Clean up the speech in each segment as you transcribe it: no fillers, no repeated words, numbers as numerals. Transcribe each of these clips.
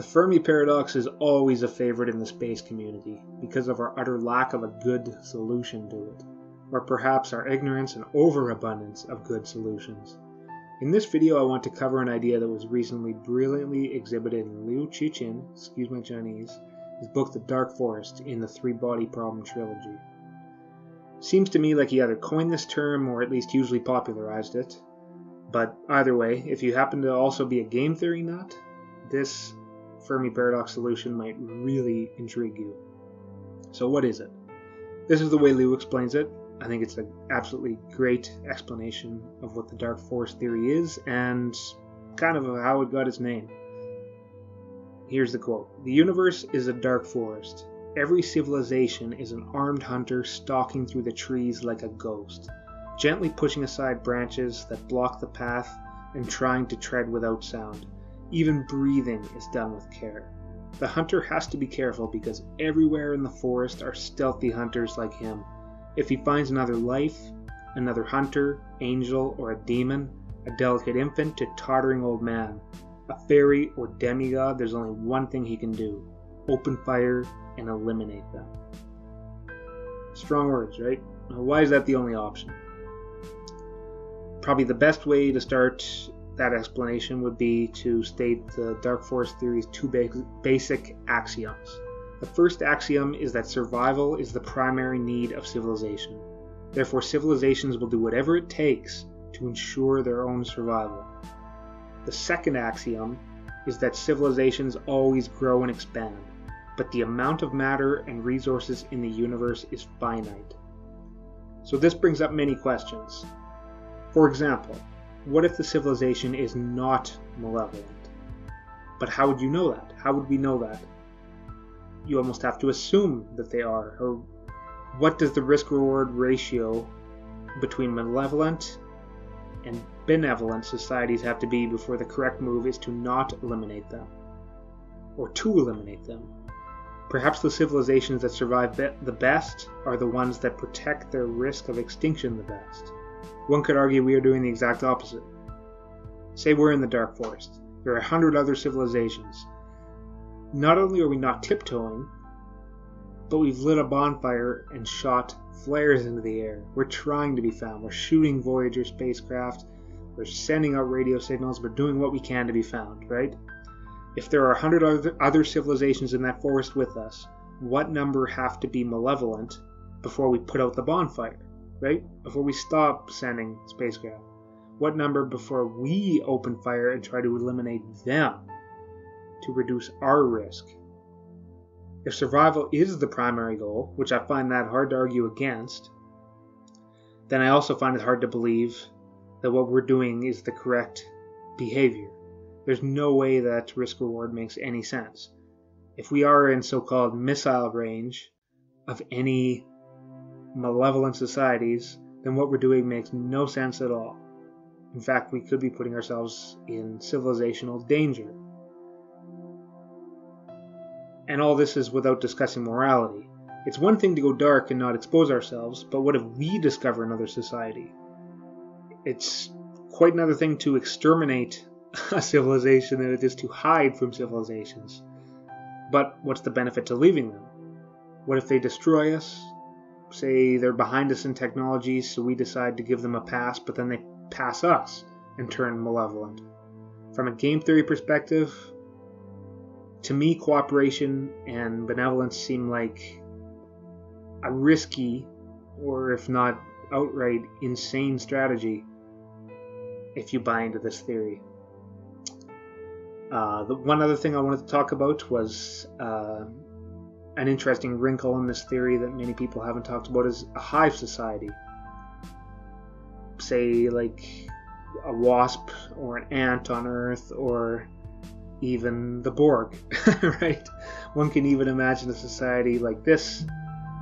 The Fermi Paradox is always a favorite in the space community because of our utter lack of a good solution to it, or perhaps our ignorance and overabundance of good solutions. In this video I want to cover an idea that was recently brilliantly exhibited in Liu Cixin, excuse my Chinese, his book The Dark Forest in the Three Body Problem Trilogy. Seems to me like he either coined this term or at least hugely popularized it, but either way, if you happen to also be a game theory nut, this Fermi Paradox solution might really intrigue you. So what is it? This is the way Liu explains it. I think it's an absolutely great explanation of what the Dark Forest theory is and kind of how it got its name. Here's the quote. "The universe is a dark forest. Every civilization is an armed hunter stalking through the trees like a ghost, gently pushing aside branches that block the path and trying to tread without sound. Even breathing is done with care. The hunter has to be careful because everywhere in the forest are stealthy hunters like him. If he finds another life, another hunter, angel or a demon, a delicate infant to tottering old man, a fairy or demigod, there's only one thing he can do. Open fire and eliminate them." Strong words, right? Now, why is that the only option? Probably the best way to start that explanation would be to state the Dark Forest theory's two basic axioms. The first axiom is that survival is the primary need of civilization. Therefore, civilizations will do whatever it takes to ensure their own survival. The second axiom is that civilizations always grow and expand, but the amount of matter and resources in the universe is finite. So this brings up many questions. For example, what if the civilization is not malevolent? But how would you know that? How would we know that? You almost have to assume that they are. Or what does the risk-reward ratio between malevolent and benevolent societies have to be before the correct move is to not eliminate them? Or to eliminate them? Perhaps the civilizations that survive the best are the ones that protect their risk of extinction the best. One could argue we are doing the exact opposite. Say we're in the Dark Forest. There are 100 other civilizations. Not only are we not tiptoeing, but we've lit a bonfire and shot flares into the air. We're trying to be found. We're shooting Voyager spacecraft. We're sending out radio signals. We're doing what we can to be found, right? If there are 100 other civilizations in that forest with us, what number have to be malevolent before we put out the bonfire? Right? Before we stop sending spacecraft. What number before we open fire and try to eliminate them to reduce our risk? If survival is the primary goal, which I find that hard to argue against, then I also find it hard to believe that what we're doing is the correct behavior. There's no way that risk-reward makes any sense. If we are in so-called missile range of any malevolent societies, then what we're doing makes no sense at all. In fact, we could be putting ourselves in civilizational danger. And all this is without discussing morality. It's one thing to go dark and not expose ourselves, but what if we discover another society? It's quite another thing to exterminate a civilization than it is to hide from civilizations. But what's the benefit to leaving them? What if they destroy us? Say they're behind us in technology, so we decide to give them a pass, but then they pass us and turn malevolent. From a game theory perspective, to me, cooperation and benevolence seem like a risky, or if not outright insane strategy, if you buy into this theory. The one other thing I wanted to talk about was an interesting wrinkle in this theory that many people haven't talked about is a hive society. Say like a wasp or an ant on Earth or even the Borg, right? One can even imagine a society like this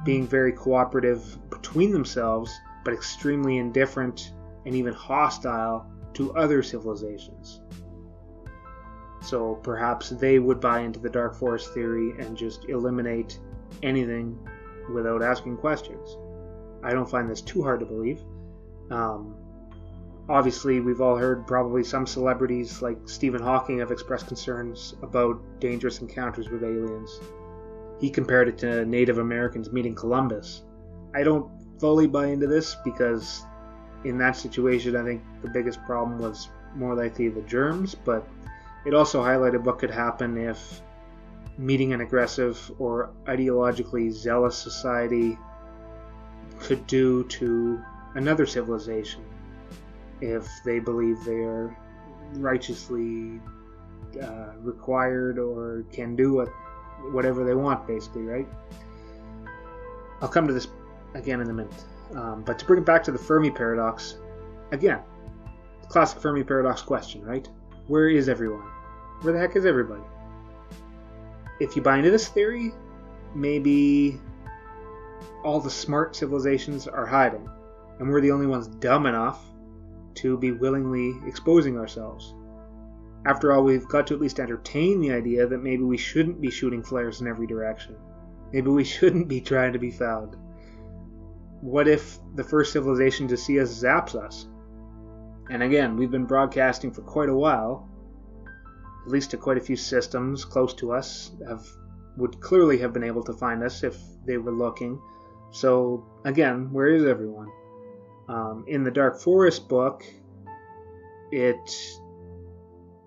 being very cooperative between themselves, but extremely indifferent and even hostile to other civilizations. So perhaps they would buy into the Dark Forest theory and just eliminate anything without asking questions. I don't find this too hard to believe. Obviously, we've all heard probably some celebrities like Stephen Hawking have expressed concerns about dangerous encounters with aliens. He compared it to Native Americans meeting Columbus. I don't fully buy into this because in that situation I think the biggest problem was more likely the germs, but it also highlighted what could happen if meeting an aggressive or ideologically zealous society could do to another civilization if they believe they are righteously required or can do whatever they want, basically, right? I'll come to this again in a minute. But to bring it back to the Fermi Paradox, again, classic Fermi Paradox question, right? Where is everyone? Where the heck is everybody? If you buy into this theory, maybe all the smart civilizations are hiding, and we're the only ones dumb enough to be willingly exposing ourselves. After all, we've got to at least entertain the idea that maybe we shouldn't be shooting flares in every direction. Maybe we shouldn't be trying to be found. What if the first civilization to see us zaps us? And again, we've been broadcasting for quite a while, at least to quite a few systems close to us, would clearly have been able to find us if they were looking. So, again, where is everyone? In the Dark Forest book, it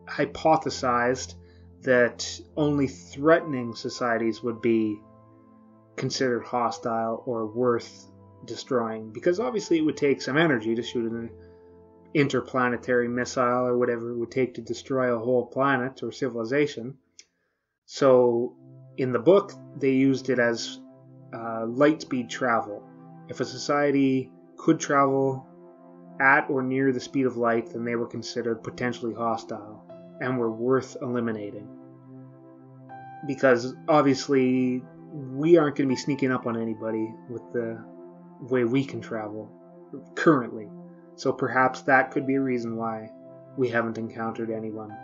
hypothesized that only threatening societies would be considered hostile or worth destroying, because obviously it would take some energy to shoot an interplanetary missile or whatever it would take to destroy a whole planet or civilization. So in the book, they used it as light speed travel. If a society could travel at or near the speed of light, then they were considered potentially hostile and were worth eliminating. Because obviously we aren't going to be sneaking up on anybody with the way we can travel currently. So perhaps that could be a reason why we haven't encountered anyone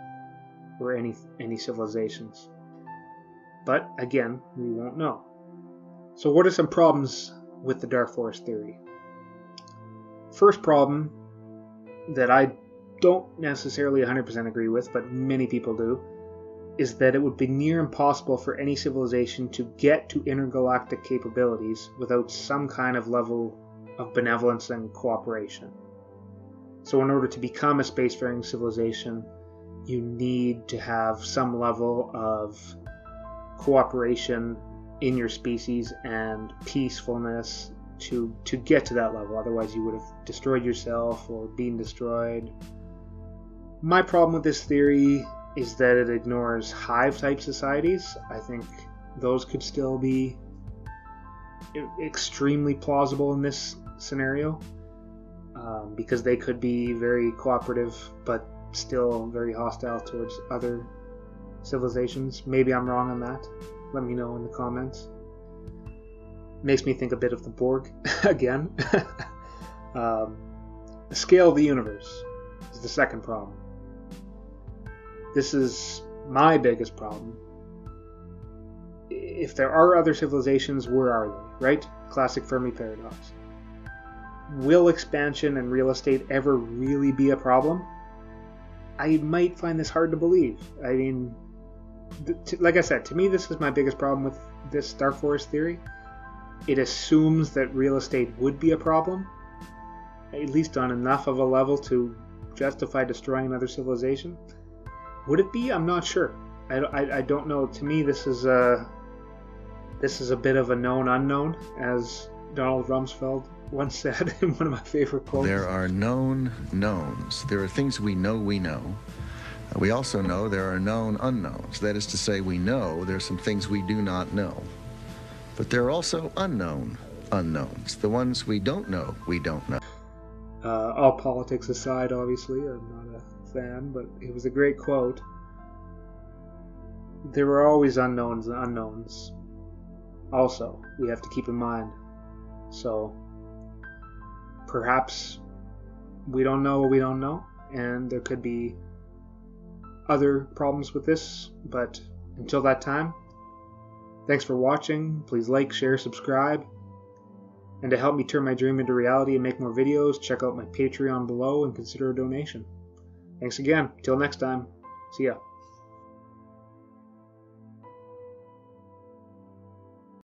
or any civilizations. But again, we won't know. So what are some problems with the Dark Forest theory? First problem that I don't necessarily 100% agree with, but many people do, is that it would be near impossible for any civilization to get to intergalactic capabilities without some kind of level of benevolence and cooperation. So in order to become a spacefaring civilization, you need to have some level of cooperation in your species and peacefulness to get to that level. Otherwise you would have destroyed yourself or been destroyed. My problem with this theory is that it ignores hive-type societies. I think those could still be extremely plausible in this scenario, because they could be very cooperative but still very hostile towards other civilizations. Maybe I'm wrong on that. Let me know in the comments. Makes me think a bit of the Borg again. The scale of the universe is the second problem. This is my biggest problem. If there are other civilizations, where are they, right? Classic Fermi Paradox. Will expansion and real estate ever really be a problem? I might find this hard to believe. I mean, like I said, to me this is my biggest problem with this Dark Forest theory. It assumes that real estate would be a problem, at least on enough of a level to justify destroying another civilization. Would it be? I'm not sure. I don't know. To me, this is a bit of a known unknown, as Donald Rumsfeld once said in one of my favorite quotes. There are known knowns. There are things we know. We also know there are known unknowns. That is to say, we know there are some things we do not know. But there are also unknown unknowns. The ones we don't know, we don't know. All politics aside, obviously, I'm not a fan, but it was a great quote. There are always unknowns and unknowns. Also, we have to keep in mind. So, perhaps we don't know what we don't know, and there could be other problems with this, but until that time, thanks for watching. Please like, share, subscribe. And to help me turn my dream into reality and make more videos, check out my Patreon below and consider a donation. Thanks again. Till next time. See ya.